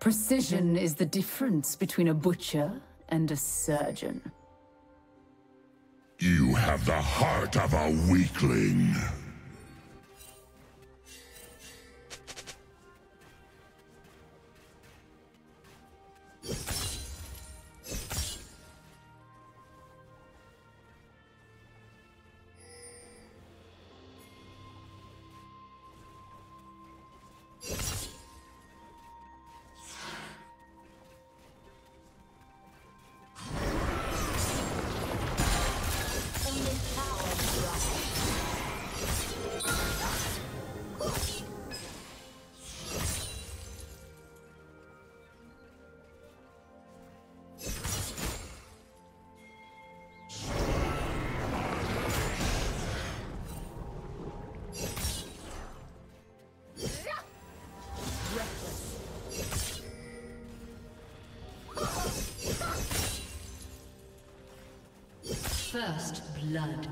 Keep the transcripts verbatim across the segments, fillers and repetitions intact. Precision is the difference between a butcher and a surgeon. You have the heart of a weakling. First blood.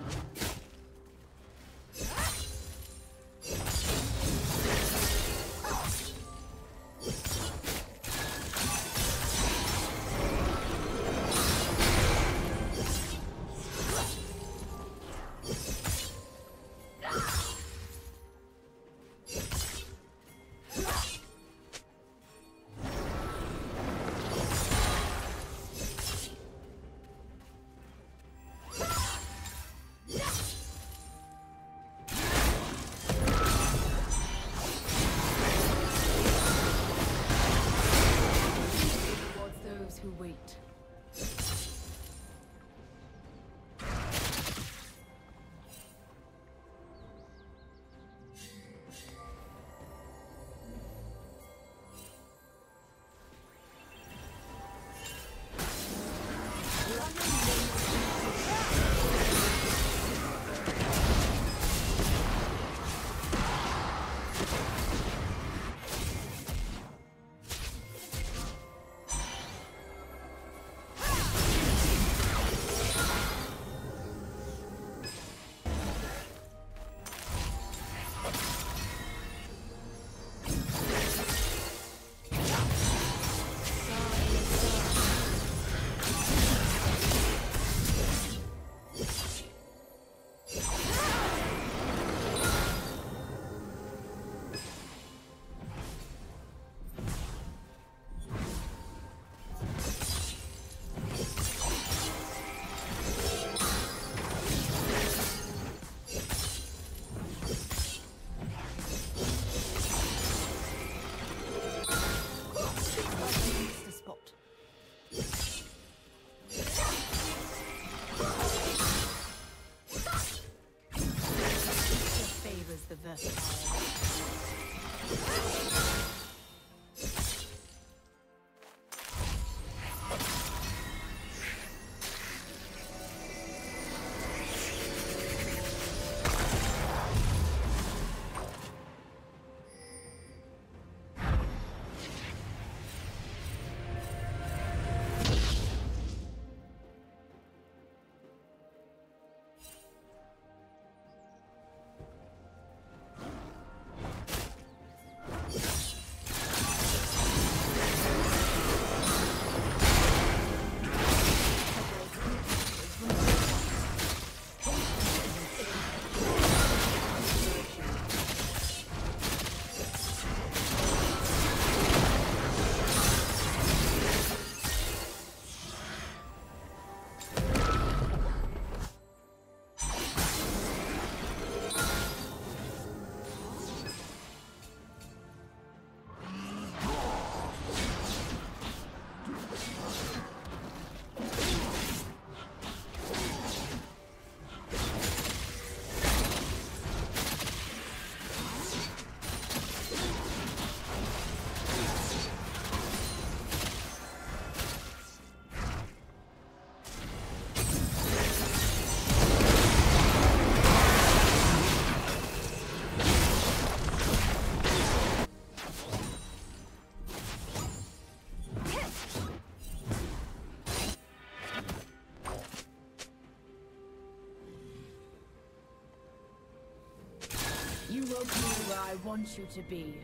You will be where I want you to be.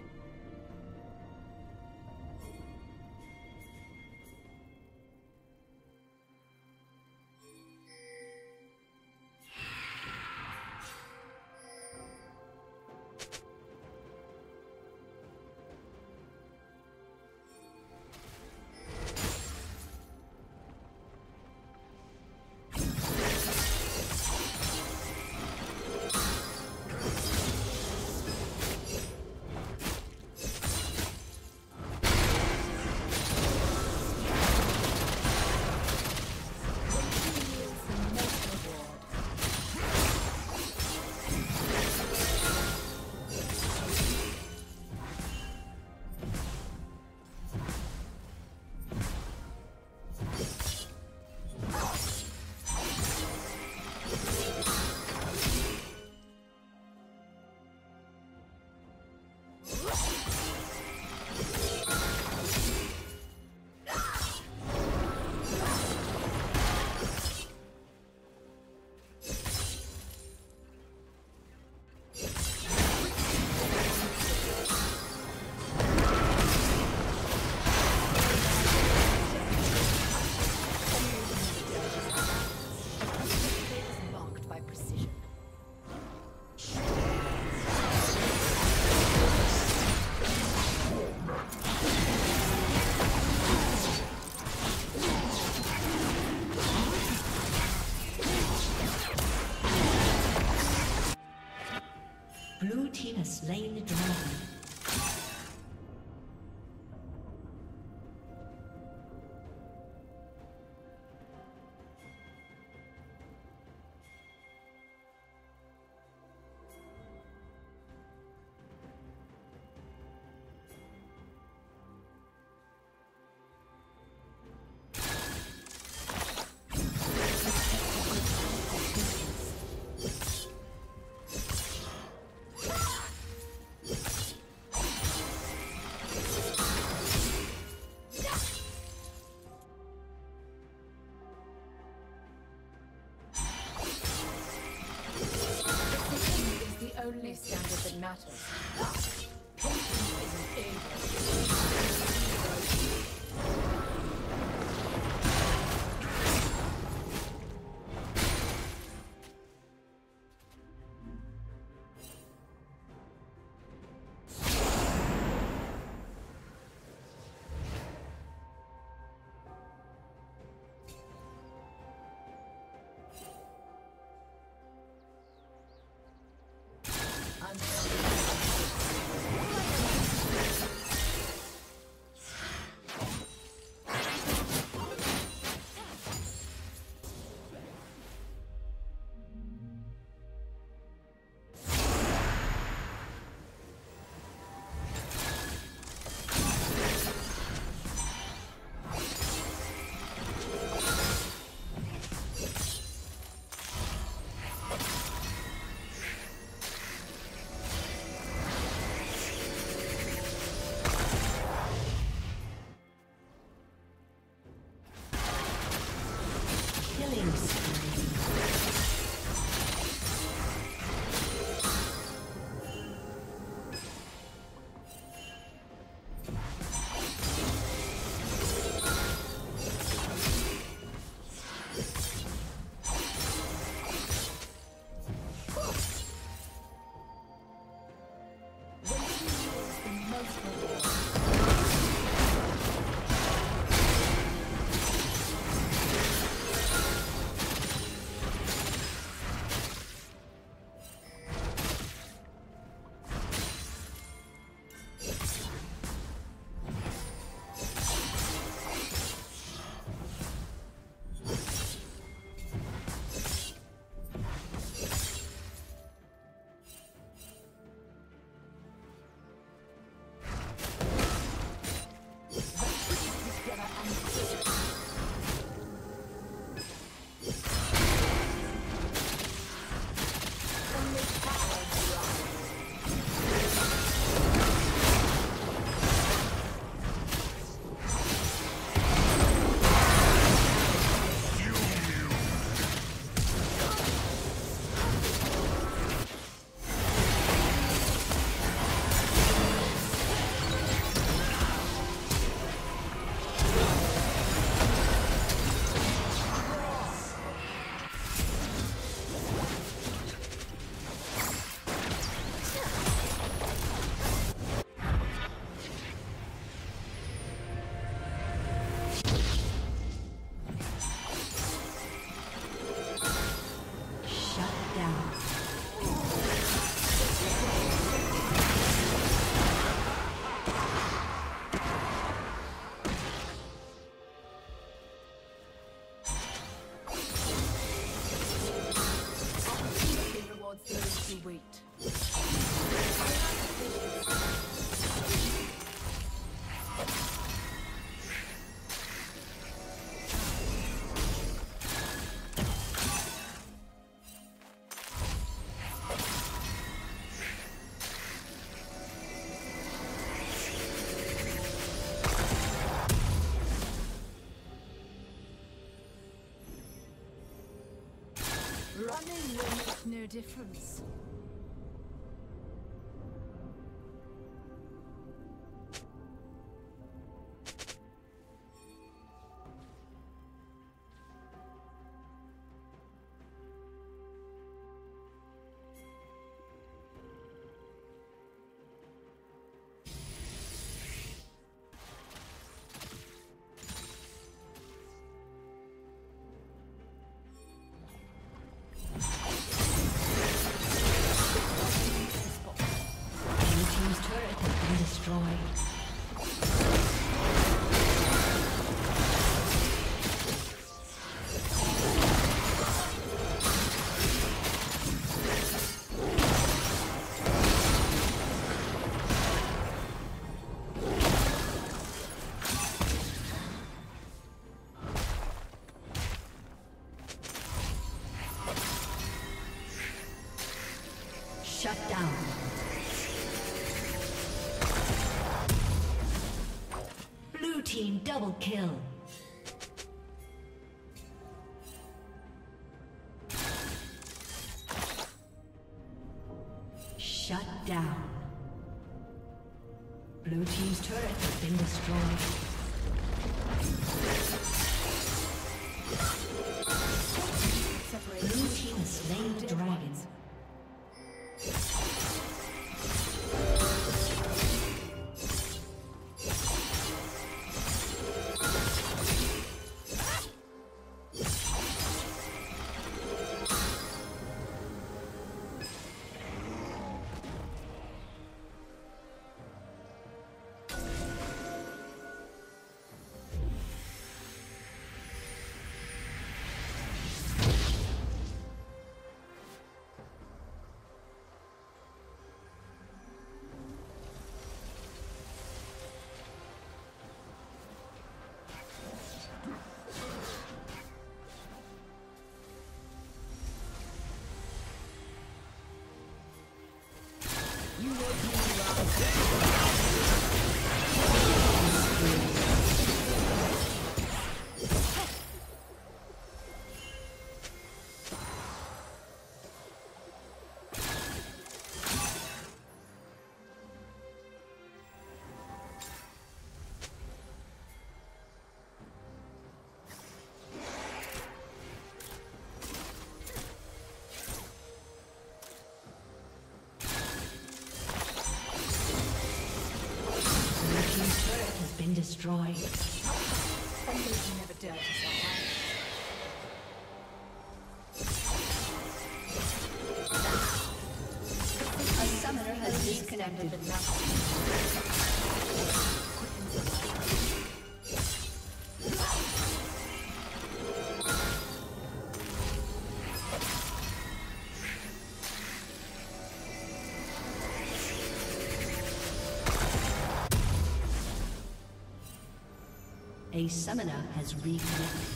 team has slain the dragon. Only standard that matters. Running will make no difference. Shut down. Blue team double kill. Shut down. Blue team's turret has been destroyed. Slain the dragons. Destroyed. Something you never dare to say. A summoner has disconnected the message. A summoner has reconnected.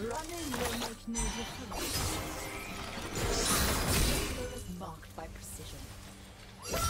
Running will make no difference. It is marked by precision. Let's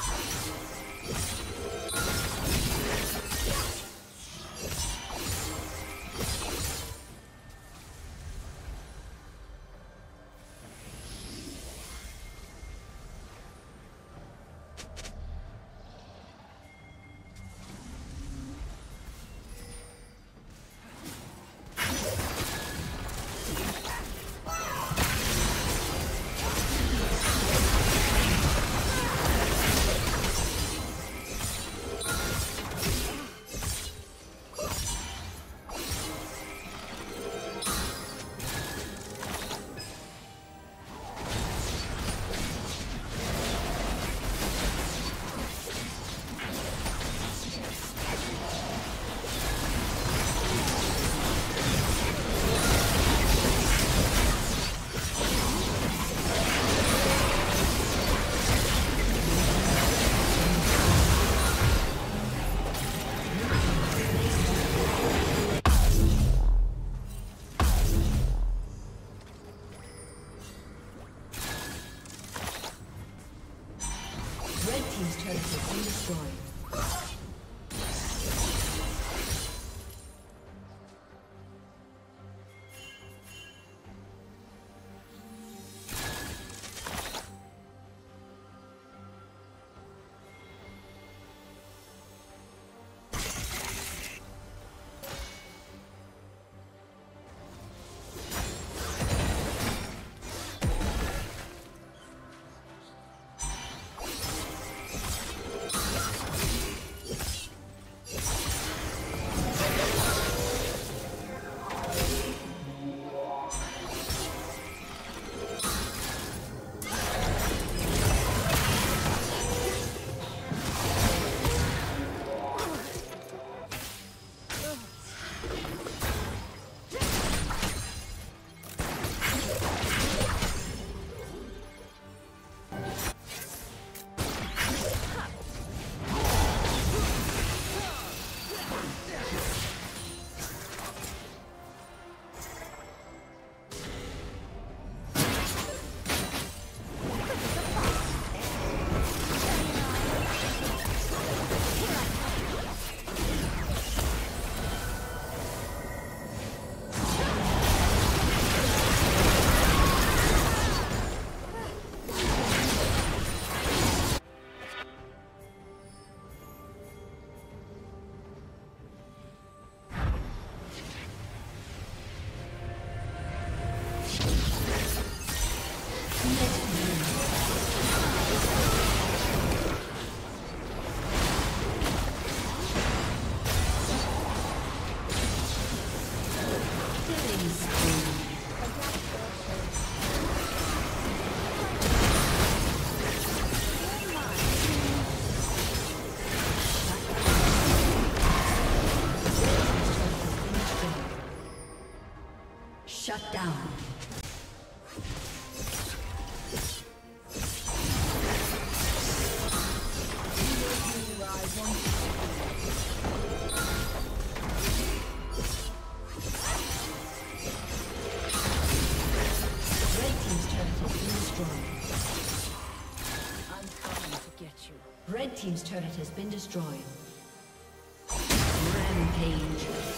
go. Shut down. Red team's turret has been destroyed. Rampage.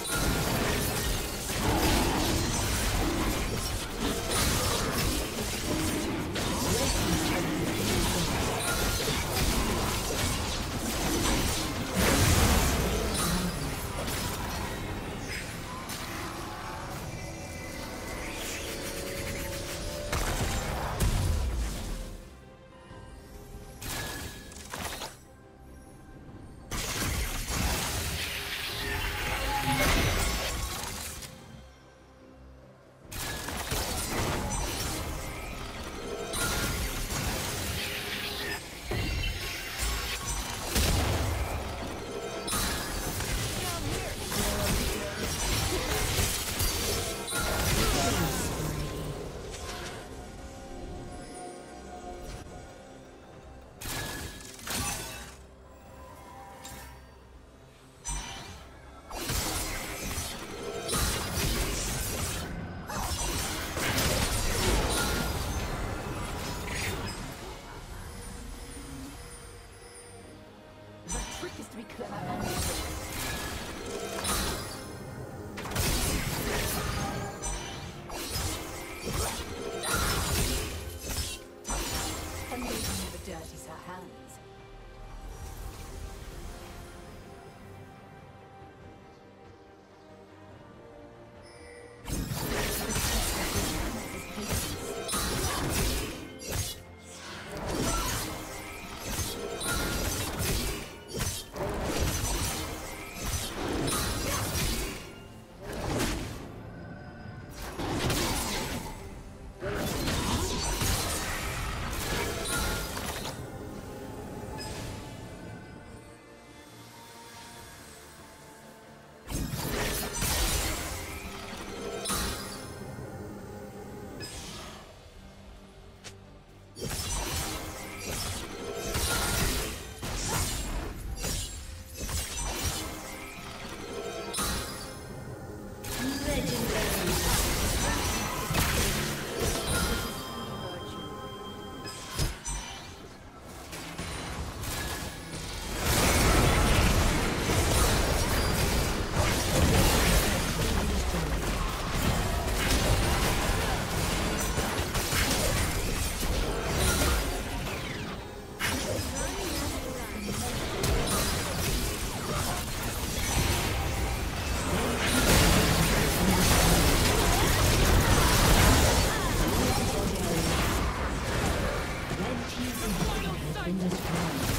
Been destroyed.